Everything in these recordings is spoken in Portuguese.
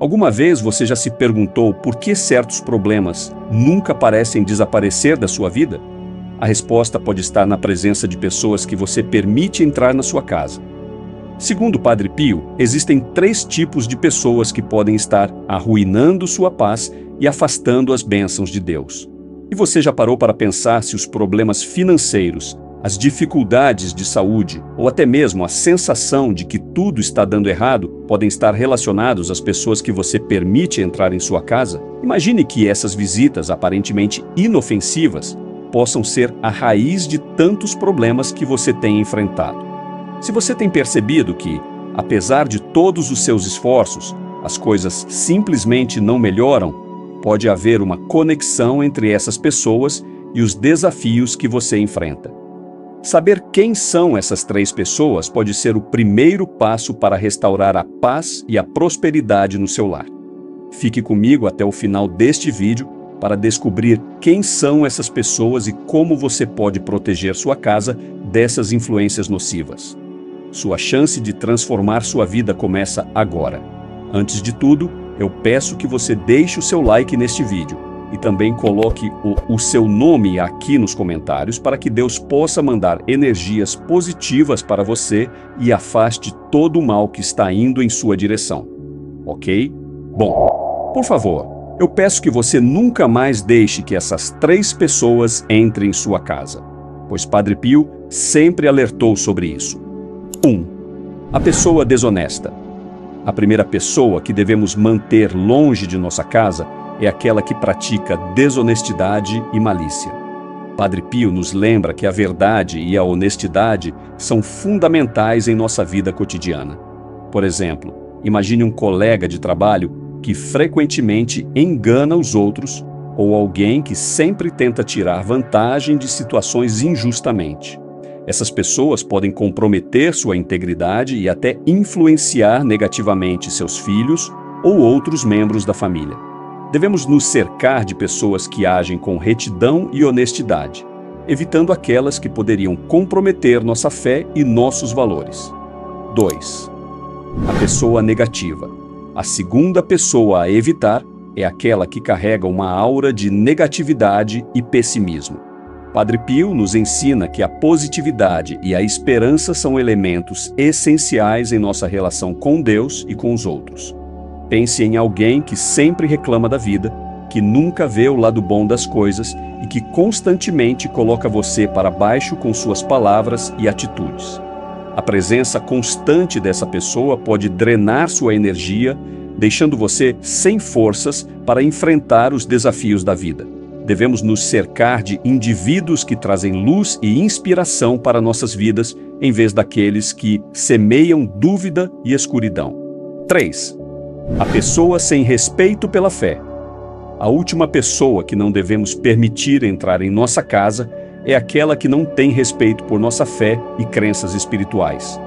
Alguma vez você já se perguntou por que certos problemas nunca parecem desaparecer da sua vida? A resposta pode estar na presença de pessoas que você permite entrar na sua casa. Segundo o Padre Pio, existem 3 tipos de pessoas que podem estar arruinando sua paz e afastando as bênçãos de Deus. E você já parou para pensar se os problemas financeiros, as dificuldades de saúde ou até mesmo a sensação de que tudo está dando errado podem estar relacionados às pessoas que você permite entrar em sua casa? Imagine que essas visitas aparentemente inofensivas possam ser a raiz de tantos problemas que você tem enfrentado. Se você tem percebido que, apesar de todos os seus esforços, as coisas simplesmente não melhoram, pode haver uma conexão entre essas pessoas e os desafios que você enfrenta. Saber quem são essas 3 pessoas pode ser o primeiro passo para restaurar a paz e a prosperidade no seu lar. Fique comigo até o final deste vídeo para descobrir quem são essas pessoas e como você pode proteger sua casa dessas influências nocivas. Sua chance de transformar sua vida começa agora. Antes de tudo, eu peço que você deixe o seu like neste vídeo. E também coloque o seu nome aqui nos comentários para que Deus possa mandar energias positivas para você e afaste todo o mal que está indo em sua direção. Ok? Bom, por favor, eu peço que você nunca mais deixe que essas 3 pessoas entrem em sua casa, pois Padre Pio sempre alertou sobre isso. 1. A pessoa desonesta. A primeira pessoa que devemos manter longe de nossa casa é aquela que pratica desonestidade e malícia. Padre Pio nos lembra que a verdade e a honestidade são fundamentais em nossa vida cotidiana. Por exemplo, imagine um colega de trabalho que frequentemente engana os outros ou alguém que sempre tenta tirar vantagem de situações injustamente. Essas pessoas podem comprometer sua integridade e até influenciar negativamente seus filhos ou outros membros da família. Devemos nos cercar de pessoas que agem com retidão e honestidade, evitando aquelas que poderiam comprometer nossa fé e nossos valores. 2. A pessoa negativa. A segunda pessoa a evitar é aquela que carrega uma aura de negatividade e pessimismo. Padre Pio nos ensina que a positividade e a esperança são elementos essenciais em nossa relação com Deus e com os outros. Pense em alguém que sempre reclama da vida, que nunca vê o lado bom das coisas e que constantemente coloca você para baixo com suas palavras e atitudes. A presença constante dessa pessoa pode drenar sua energia, deixando você sem forças para enfrentar os desafios da vida. Devemos nos cercar de indivíduos que trazem luz e inspiração para nossas vidas, em vez daqueles que semeiam dúvida e escuridão. 3. A pessoa sem respeito pela fé. A última pessoa que não devemos permitir entrar em nossa casa é aquela que não tem respeito por nossa fé e crenças espirituais.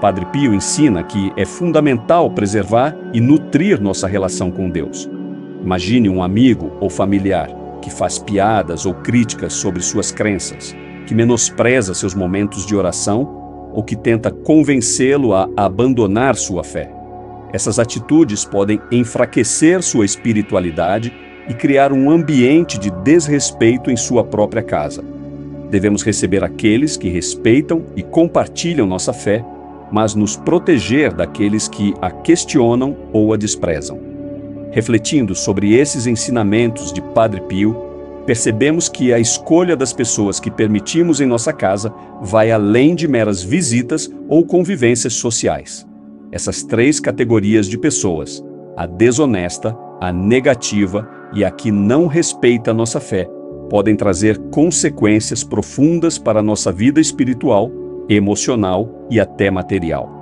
Padre Pio ensina que é fundamental preservar e nutrir nossa relação com Deus. Imagine um amigo ou familiar que faz piadas ou críticas sobre suas crenças, que menospreza seus momentos de oração ou que tenta convencê-lo a abandonar sua fé. Essas atitudes podem enfraquecer sua espiritualidade e criar um ambiente de desrespeito em sua própria casa. Devemos receber aqueles que respeitam e compartilham nossa fé, mas nos proteger daqueles que a questionam ou a desprezam. Refletindo sobre esses ensinamentos de Padre Pio, percebemos que a escolha das pessoas que permitimos em nossa casa vai além de meras visitas ou convivências sociais. Essas 3 categorias de pessoas, a desonesta, a negativa e a que não respeita nossa fé, podem trazer consequências profundas para nossa vida espiritual, emocional e até material.